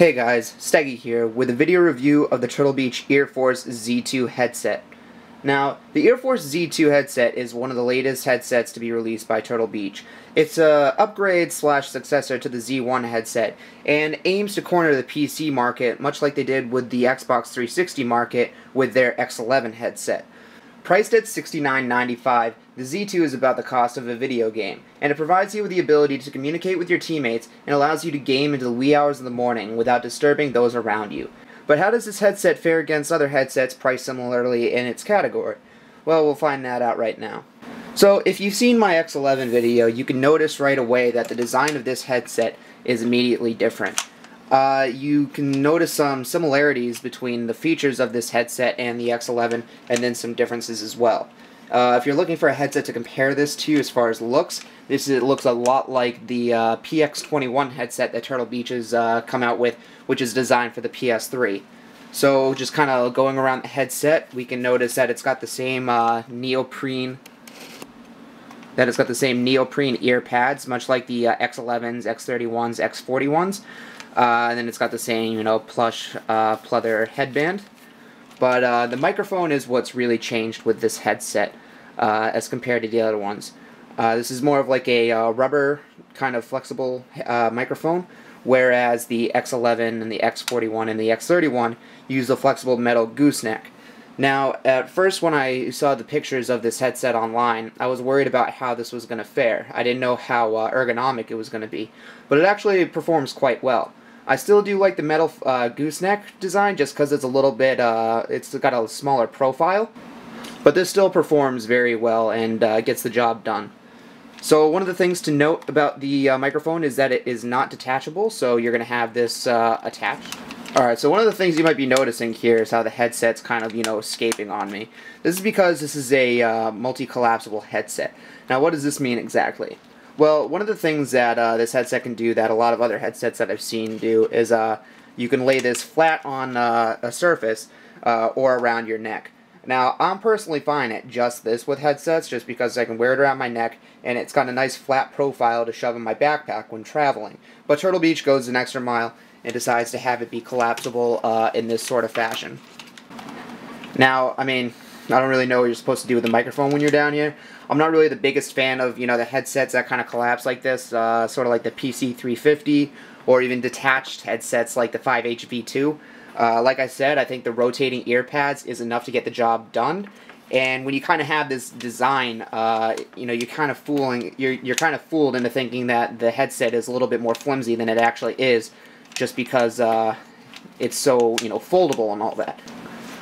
Hey guys, Steggy here with a video review of the Turtle Beach Ear Force Z2 headset. Now, the Ear Force Z2 headset is one of the latest headsets to be released by Turtle Beach. It's an upgrade / successor to the Z1 headset and aims to corner the PC market much like they did with the Xbox 360 market with their X11 headset. Priced at $69.95, the Z2 is about the cost of a video game, and it provides you with the ability to communicate with your teammates and allows you to game into the wee hours of the morning without disturbing those around you. But how does this headset fare against other headsets priced similarly in its category? Well, we'll find that out right now. So, if you've seen my X11 video, you can notice right away that the design of this headset is immediately different. You can notice some similarities between the features of this headset and the X11, and then some differences as well. If you're looking for a headset to compare this to as far as looks, it looks a lot like the PX-21 headset that Turtle Beach has come out with, which is designed for the PS3. So just kind of going around the headset, we can notice that it's got the same neoprene ear pads, much like the X11s, X31s, X41s. And then it's got the same, you know, plush pleather headband. But the microphone is what's really changed with this headset as compared to the other ones. This is more of like a rubber kind of flexible microphone, whereas the X11 and the X41 and the X31 use a flexible metal gooseneck. Now, at first when I saw the pictures of this headset online, I was worried about how this was going to fare. I didn't know how ergonomic it was going to be, but it actually performs quite well. I still do like the metal gooseneck design just because it's a little bit, it's got a smaller profile, but this still performs very well and gets the job done. So one of the things to note about the microphone is that it is not detachable, so you're going to have this attached. Alright, so one of the things you might be noticing here is how the headset's kind of, you know, escaping on me. This is because this is a multi-collapsible headset. Now, what does this mean exactly? Well, one of the things that this headset can do that a lot of other headsets that I've seen do is you can lay this flat on a surface or around your neck. Now, I'm personally fine at just this with headsets just because I can wear it around my neck and it's got a nice flat profile to shove in my backpack when traveling. But Turtle Beach goes an extra mile and decides to have it be collapsible in this sort of fashion. Now, I mean, I don't really know what you're supposed to do with the microphone when you're down here. I'm not really the biggest fan of, you know, the headsets that kind of collapse like this, sort of like the PC350 or even detached headsets like the 5HV2. Like I said, I think the rotating ear pads is enough to get the job done. And when you kind of have this design, you know, you're kind of fooled into thinking that the headset is a little bit more flimsy than it actually is, just because it's so, you know, foldable and all that.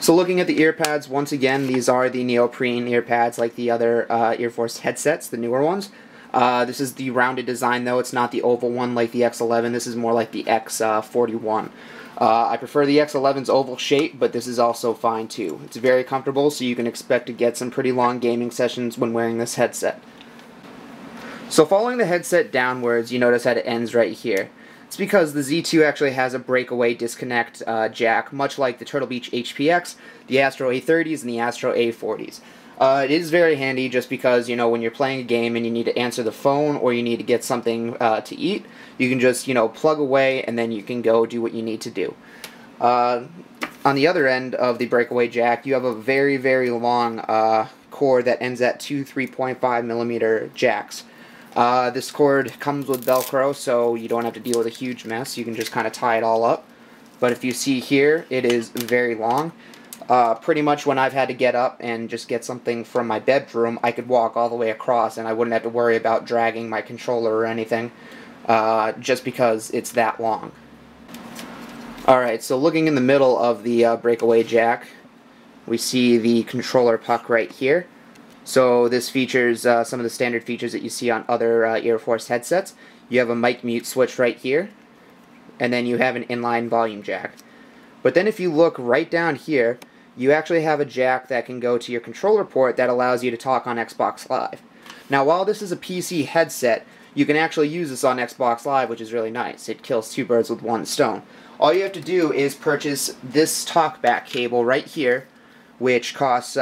So looking at the ear pads, once again, these are the neoprene ear pads like the other Ear Force headsets, the newer ones. This is the rounded design though, it's not the oval one like the X11, this is more like the X41. I prefer the X11's oval shape, but this is also fine too. It's very comfortable, so you can expect to get some pretty long gaming sessions when wearing this headset. So following the headset downwards, you notice that it ends right here. It's because the Z2 actually has a breakaway disconnect jack, much like the Turtle Beach HPX, the Astro A30s, and the Astro A40s. It is very handy just because, you know, when you're playing a game and you need to answer the phone or you need to get something to eat, you can just, you know, plug away and then you can go do what you need to do. On the other end of the breakaway jack, you have a very, very long cord that ends at two 3.5mm jacks. This cord comes with Velcro, so you don't have to deal with a huge mess. You can just kind of tie it all up. But if you see here, it is very long. Pretty much when I've had to get up and just get something from my bedroom, I could walk all the way across and I wouldn't have to worry about dragging my controller or anything, just because it's that long. Alright, so looking in the middle of the breakaway jack, we see the controller puck right here. So this features some of the standard features that you see on other Ear Force headsets. You have a mic mute switch right here, and then you have an inline volume jack. But then if you look right down here, you actually have a jack that can go to your controller port that allows you to talk on Xbox Live. Now while this is a PC headset, you can actually use this on Xbox Live, which is really nice. It kills two birds with one stone. All you have to do is purchase this talkback cable right here, which costs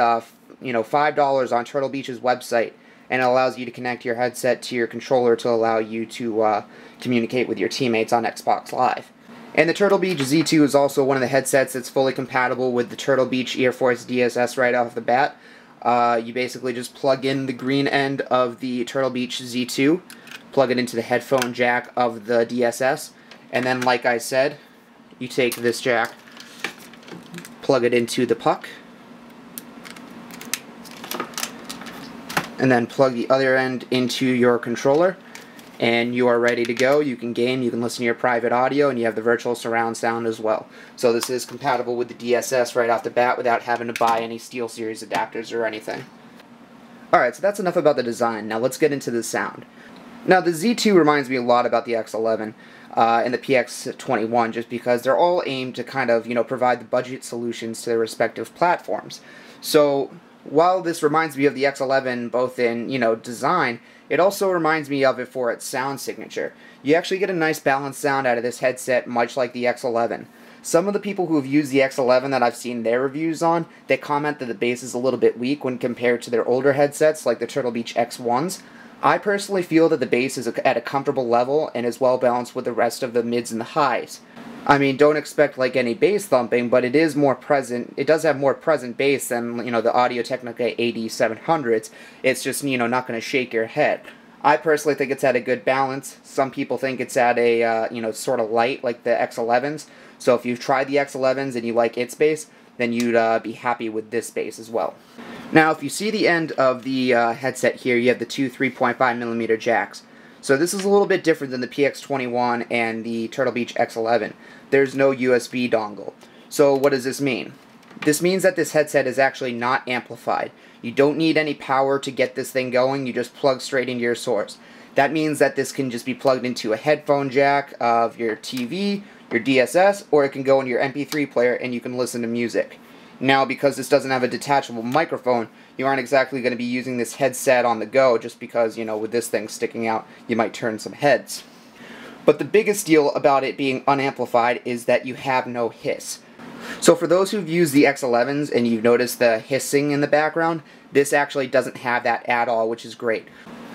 you know, $5 on Turtle Beach's website, and it allows you to connect your headset to your controller to allow you to communicate with your teammates on Xbox Live. And the Turtle Beach Z2 is also one of the headsets that's fully compatible with the Turtle Beach Ear Force DSS right off the bat. You basically just plug in the green end of the Turtle Beach Z2, plug it into the headphone jack of the DSS, and then, like I said, you take this jack, plug it into the puck, and then plug the other end into your controller, and you are ready to go. You can game, you can listen to your private audio, and you have the virtual surround sound as well. So this is compatible with the DSS right off the bat without having to buy any SteelSeries adapters or anything. Alright, so that's enough about the design. Now let's get into the sound. Now the Z2 reminds me a lot about the X11 and the PX-21 just because they're all aimed to kind of, you know, provide the budget solutions to their respective platforms. So while this reminds me of the X11 both in, you know, design, it also reminds me of it for its sound signature. You actually get a nice balanced sound out of this headset, much like the X11. Some of the people who have used the X11 that I've seen their reviews on, they comment that the bass is a little bit weak when compared to their older headsets like the Turtle Beach X1s. I personally feel that the bass is at a comfortable level and is well balanced with the rest of the mids and the highs. I mean, don't expect like any bass thumping, but it is more present. It does have more present bass than, you know, the Audio Technica AD700s. It's just, you know, not going to shake your head. I personally think it's at a good balance. Some people think it's at a, you know, sort of light like the X11s. So if you've tried the X11s and you like its bass, then you'd be happy with this bass as well. Now, if you see the end of the headset here, you have the two 3.5mm jacks. So this is a little bit different than the PX-21 and the Turtle Beach X11. There's no USB dongle. So what does this mean? This means that this headset is actually not amplified. You don't need any power to get this thing going, you just plug straight into your source. That means that this can just be plugged into a headphone jack of your TV, your DSS, or it can go into your MP3 player and you can listen to music. Now, because this doesn't have a detachable microphone, you aren't exactly going to be using this headset on the go just because, you know, with this thing sticking out, you might turn some heads. But the biggest deal about it being unamplified is that you have no hiss. So for those who've used the X11s and you've noticed the hissing in the background, this actually doesn't have that at all, which is great.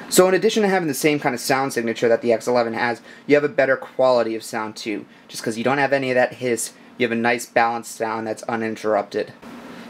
So in addition to having the same kind of sound signature that the X11 has, you have a better quality of sound too, just because you don't have any of that hiss. You have a nice balanced sound that's uninterrupted.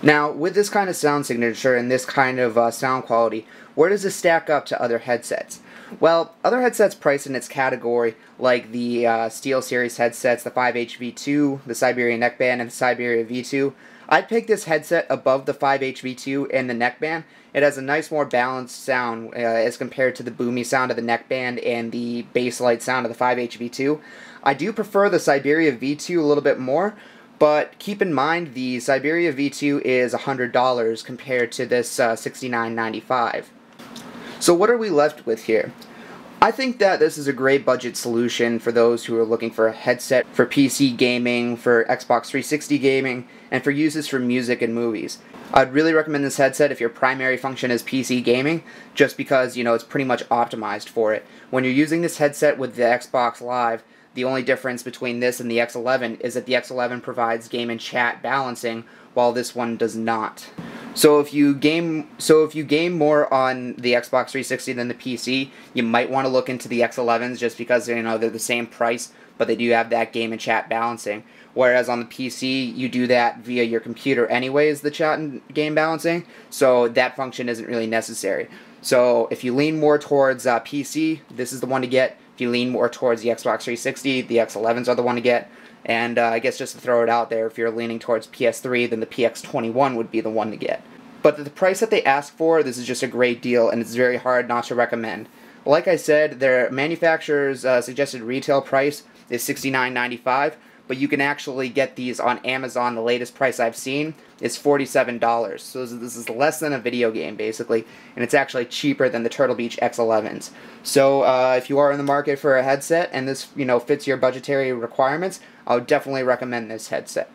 Now, with this kind of sound signature and this kind of sound quality, where does this stack up to other headsets? Well, other headsets priced in its category, like the SteelSeries headsets, the 5HV2, the Siberia Neckband, and the Siberia V2, I'd pick this headset above the 5HV2 and the Neckband. It has a nice, more balanced sound as compared to the boomy sound of the Neckband and the bass light sound of the 5HV2. I do prefer the Siberia V2 a little bit more, but keep in mind the Siberia V2 is $100 compared to this $69.95. So what are we left with here? I think that this is a great budget solution for those who are looking for a headset for PC gaming, for Xbox 360 gaming, and for uses for music and movies. I'd really recommend this headset if your primary function is PC gaming, just because, you know, it's pretty much optimized for it. When you're using this headset with the Xbox Live, the only difference between this and the X11 is that the X11 provides game and chat balancing, while this one does not. So if you game more on the Xbox 360 than the PC, you might want to look into the X11s just because they're the same price, but they do have that game and chat balancing. Whereas on the PC, you do that via your computer anyways, the chat and game balancing, so that function isn't really necessary. So if you lean more towards PC, this is the one to get. If you lean more towards the Xbox 360, the X11s are the one to get. And I guess just to throw it out there, if you're leaning towards PS3, then the PX-21 would be the one to get. But at the price that they ask for, this is just a great deal, and it's very hard not to recommend. Like I said, their manufacturer's suggested retail price is $69.95, but you can actually get these on Amazon. The latest price I've seen is $47. So this is less than a video game, basically, and it's actually cheaper than the Turtle Beach X11s. So if you are in the market for a headset and this, you know, fits your budgetary requirements, I would definitely recommend this headset.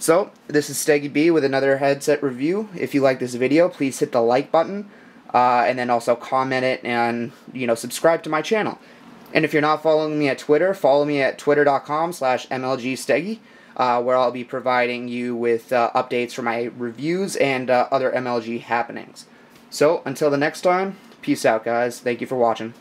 So this is Steggy B with another headset review. If you like this video, please hit the like button, and then also comment it and, you know, subscribe to my channel. And if you're not following me at Twitter, follow me at twitter.com/MLG Steggy, where I'll be providing you with updates for my reviews and other MLG happenings. So until the next time, peace out, guys. Thank you for watching.